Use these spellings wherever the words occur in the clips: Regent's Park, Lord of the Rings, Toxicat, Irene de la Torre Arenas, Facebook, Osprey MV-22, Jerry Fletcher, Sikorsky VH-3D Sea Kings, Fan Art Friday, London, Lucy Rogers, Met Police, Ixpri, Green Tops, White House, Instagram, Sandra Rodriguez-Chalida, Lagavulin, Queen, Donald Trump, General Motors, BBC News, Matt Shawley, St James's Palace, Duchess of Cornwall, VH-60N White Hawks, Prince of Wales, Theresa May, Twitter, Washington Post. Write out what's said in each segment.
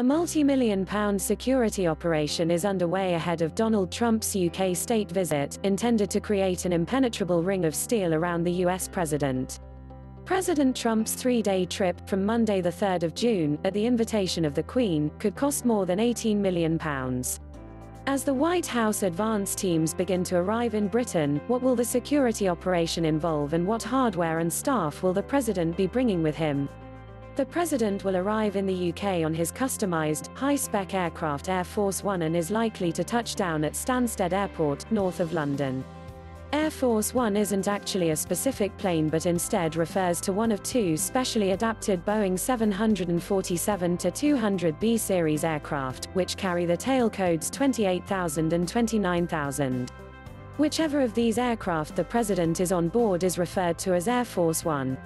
A multi-million-pound security operation is underway ahead of Donald Trump's UK state visit, intended to create an impenetrable ring of steel around the US president. President Trump's three-day trip, from Monday 3 June, at the invitation of the Queen, could cost more than £18 million. As the White House advance teams begin to arrive in Britain, what will the security operation involve and what hardware and staff will the president be bringing with him? The president will arrive in the UK on his customized, high-spec aircraft Air Force One and is likely to touch down at Stansted Airport, north of London. Air Force One isn't actually a specific plane but instead refers to one of two specially adapted Boeing 747-200B series aircraft, which carry the tail codes 28,000 and 29,000. Whichever of these aircraft the president is on board is referred to as Air Force One.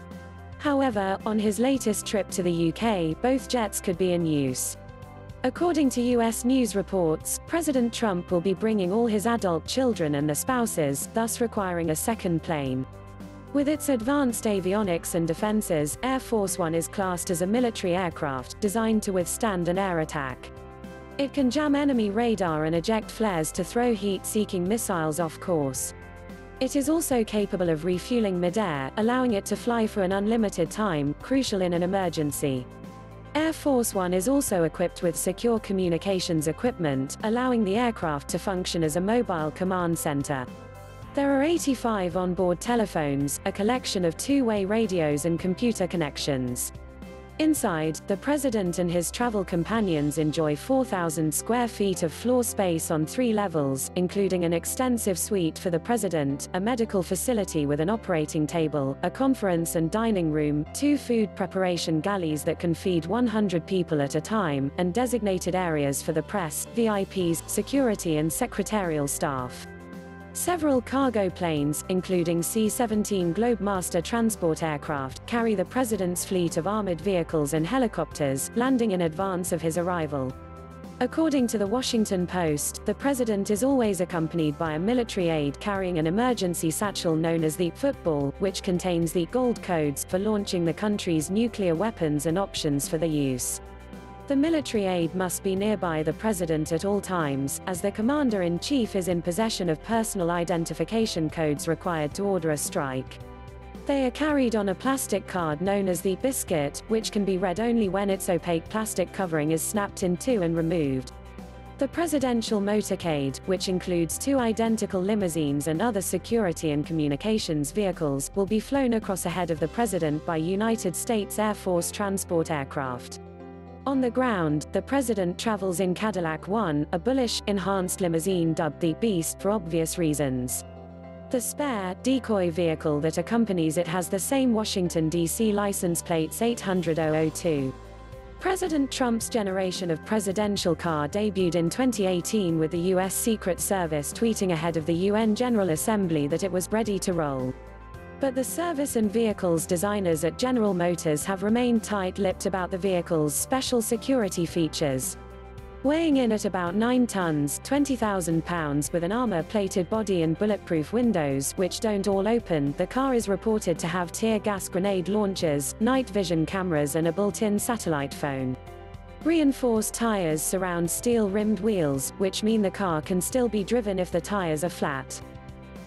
However, on his latest trip to the UK, both jets could be in use. According to US news reports, President Trump will be bringing all his adult children and their spouses, thus requiring a second plane. With its advanced avionics and defenses, Air Force One is classed as a military aircraft, designed to withstand an air attack. It can jam enemy radar and eject flares to throw heat-seeking missiles off course. It is also capable of refueling mid-air, allowing it to fly for an unlimited time, crucial in an emergency. Air Force One is also equipped with secure communications equipment, allowing the aircraft to function as a mobile command center. There are 85 onboard telephones, a collection of two-way radios and computer connections. Inside, the president and his travel companions enjoy 4,000 square feet of floor space on 3 levels, including an extensive suite for the president, a medical facility with an operating table, a conference and dining room, 2 food preparation galleys that can feed 100 people at a time, and designated areas for the press, VIPs, security and secretarial staff. Several cargo planes, including C-17 Globemaster transport aircraft, carry the president's fleet of armored vehicles and helicopters, landing in advance of his arrival. According to the Washington Post, the president is always accompanied by a military aide carrying an emergency satchel known as the football, which contains the gold codes for launching the country's nuclear weapons and options for their use. The military aide must be nearby the president at all times, as the commander-in-chief is in possession of personal identification codes required to order a strike. They are carried on a plastic card known as the biscuit, which can be read only when its opaque plastic covering is snapped in two and removed. The presidential motorcade, which includes 2 identical limousines and other security and communications vehicles, will be flown across ahead of the president by United States Air Force transport aircraft. On the ground, the president travels in Cadillac 1, a bullish, enhanced limousine dubbed the Beast for obvious reasons. The spare, decoy vehicle that accompanies it has the same Washington, D.C. license plates 800-002. President Trump's generation of presidential car debuted in 2018 with the U.S. Secret Service tweeting ahead of the UN General Assembly that it was ready to roll. But the service and vehicles designers at General Motors have remained tight-lipped about the vehicle's special security features. Weighing in at about 9 tons, 20,000 pounds, with an armor-plated body and bulletproof windows, which don't all open, the car is reported to have tear gas grenade launchers, night vision cameras and a built-in satellite phone. Reinforced tires surround steel-rimmed wheels, which mean the car can still be driven if the tires are flat.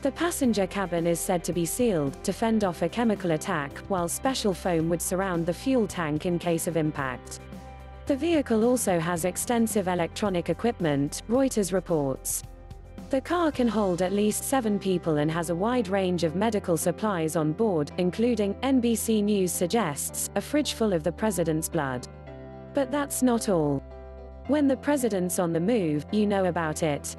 The passenger cabin is said to be sealed, to fend off a chemical attack, while special foam would surround the fuel tank in case of impact. The vehicle also has extensive electronic equipment, Reuters reports. The car can hold at least 7 people and has a wide range of medical supplies on board, including, NBC News suggests, a fridge full of the president's blood. But that's not all. When the president's on the move, you know about it.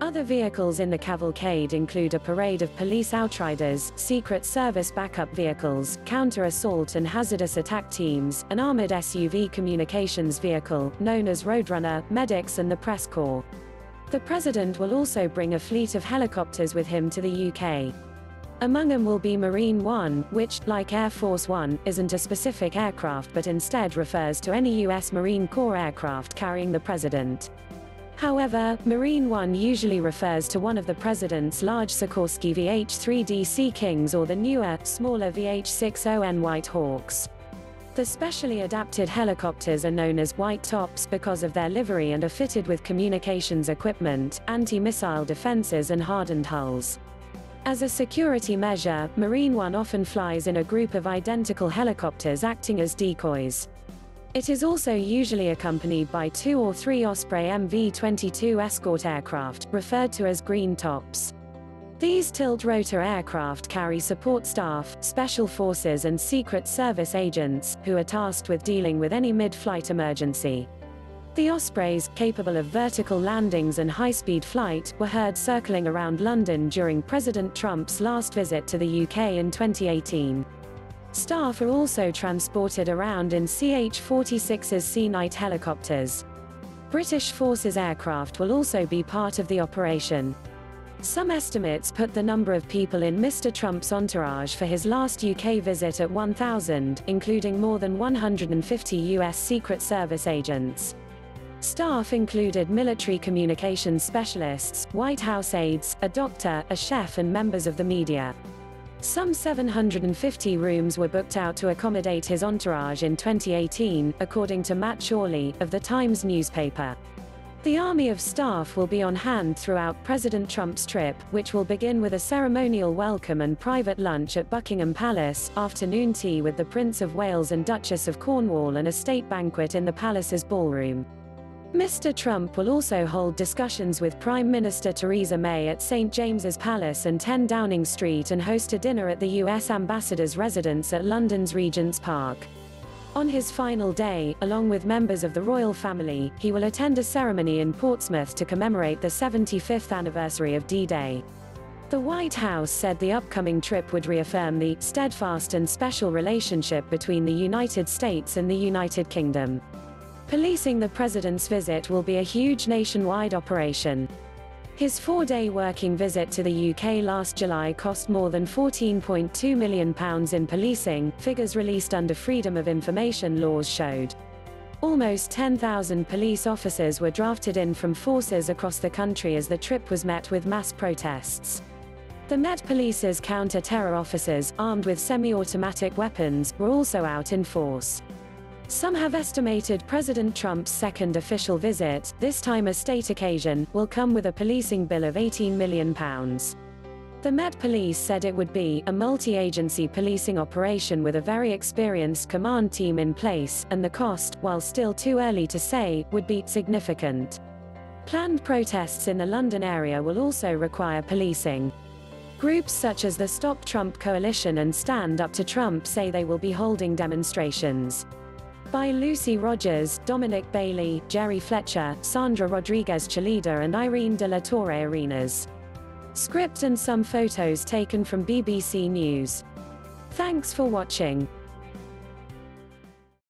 Other vehicles in the cavalcade include a parade of police outriders, Secret Service backup vehicles, counter-assault and hazardous attack teams, an armored SUV communications vehicle, known as Roadrunner, medics and the press corps. The president will also bring a fleet of helicopters with him to the UK. Among them will be Marine One, which, like Air Force One, isn't a specific aircraft but instead refers to any US Marine Corps aircraft carrying the president. However, Marine One usually refers to one of the president's large Sikorsky VH-3D Sea Kings or the newer, smaller VH-60N White Hawks. The specially adapted helicopters are known as White Tops because of their livery and are fitted with communications equipment, anti-missile defenses and hardened hulls. As a security measure, Marine One often flies in a group of identical helicopters acting as decoys. It is also usually accompanied by 2 or 3 Osprey MV-22 escort aircraft, referred to as Green Tops. These tilt-rotor aircraft carry support staff, special forces and secret service agents, who are tasked with dealing with any mid-flight emergency. The Ospreys, capable of vertical landings and high-speed flight, were heard circling around London during President Trump's last visit to the UK in 2018. Staff are also transported around in CH-46 Sea Knight helicopters. British Forces aircraft will also be part of the operation. Some estimates put the number of people in Mr. Trump's entourage for his last UK visit at 1,000, including more than 150 US Secret Service agents. Staff included military communications specialists, White House aides, a doctor, a chef and members of the media. Some 750 rooms were booked out to accommodate his entourage in 2018, according to Matt Shawley, of The Times newspaper. The army of staff will be on hand throughout President Trump's trip, which will begin with a ceremonial welcome and private lunch at Buckingham Palace, afternoon tea with the Prince of Wales and Duchess of Cornwall and a state banquet in the palace's ballroom. Mr. Trump will also hold discussions with Prime Minister Theresa May at St James's Palace and 10 Downing Street and host a dinner at the US ambassador's residence at London's Regent's Park. On his final day, along with members of the royal family, he will attend a ceremony in Portsmouth to commemorate the 75th anniversary of D-Day. The White House said the upcoming trip would reaffirm the steadfast and special relationship between the United States and the United Kingdom. Policing the president's visit will be a huge nationwide operation. His 4-day working visit to the UK last July cost more than £14.2 million in policing, figures released under Freedom of Information laws showed. Almost 10,000 police officers were drafted in from forces across the country as the trip was met with mass protests. The Met Police's counter-terror officers, armed with semi-automatic weapons, were also out in force. Some have estimated President Trump's second official visit, this time a state occasion, will come with a policing bill of £18 million. The Met Police said it would be a multi-agency policing operation with a very experienced command team in place, and the cost, while still too early to say, would be significant. Planned protests in the London area will also require policing. Groups such as the Stop Trump Coalition and Stand Up to Trump say they will be holding demonstrations. By Lucy Rogers, Dominic Bailey, Jerry Fletcher, Sandra Rodriguez-Chalida and Irene de la Torre Arenas. Script and some photos taken from BBC News. Thanks for watching.